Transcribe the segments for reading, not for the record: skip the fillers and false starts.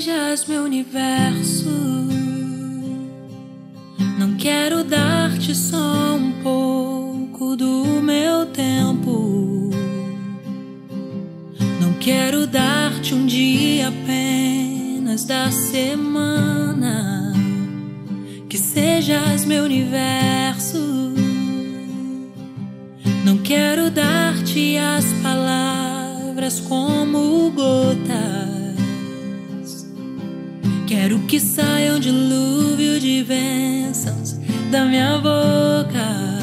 sejas meu universo. Não quero dar-te só um pouco do meu tempo. Não quero dar-te um dia apenas da semana. Que sejas meu universo. Não quero dar-te as palavras como gotas. Quero que saia um dilúvio de bênçãos da minha boca.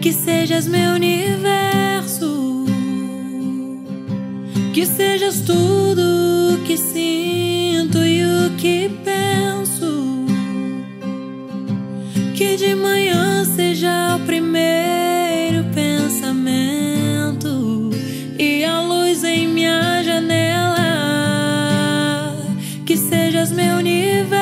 Que sejas meu universo. Que sejas tudo o que sinto e o que penso. Que de manhã seja o primeiro pensamento e a luz em minha janela. Que sejas meu universo,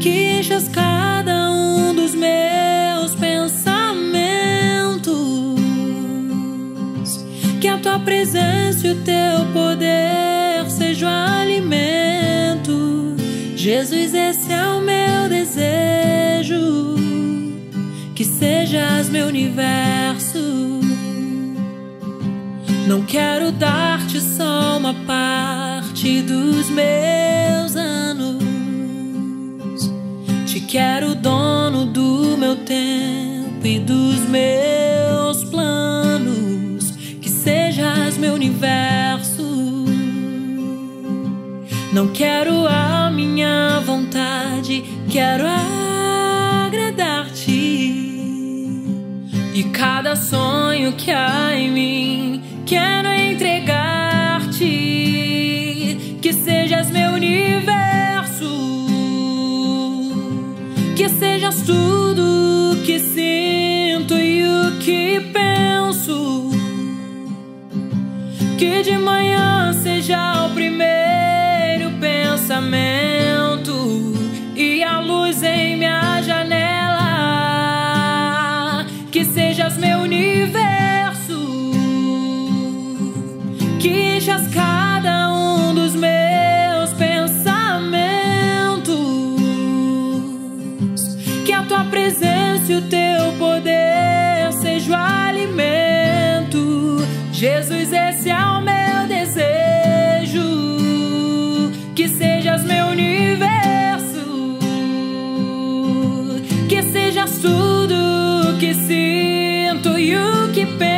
que enchas cada um dos meus pensamentos, que a tua presença e o teu poder sejam alimento. Jesus, esse é o meu desejo, que sejas meu universo. Não quero dar-te só uma parte dos meus anos. Te quero dono do meu tempo e dos meus planos. Que sejas meu universo. Não quero a minha vontade, quero agradar-te. E cada sonho que há em mim quero entregar-te. Que sejas meu universo. Que sejas tudo o que sinto e o que penso. Que de manhã seja o primeiro pensamento e a luz em minha janela. Que sejas meu universo. Que enchas cada um dos meus pensamentos, que a tua presença e o teu poder sejam alimento. Jesus, esse é o meu desejo, que sejas meu universo, que sejas tudo o que sinto e o que penso.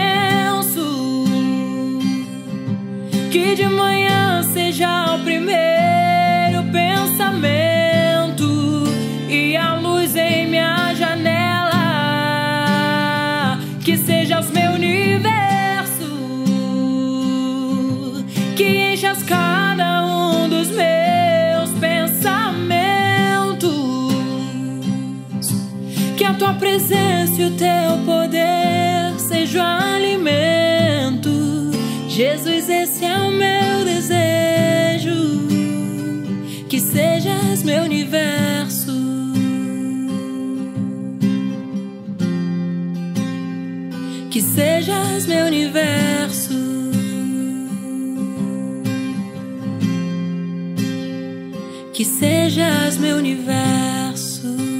Que de manhã seja o primeiro pensamento e a luz em minha janela. Que sejas meu universo. Que enchas cada um dos meus pensamentos. Que a tua presença e o teu poder sejam alimento. Jesus, esse é o meu desejo, que sejas meu universo. Que sejas meu universo. Que sejas meu universo.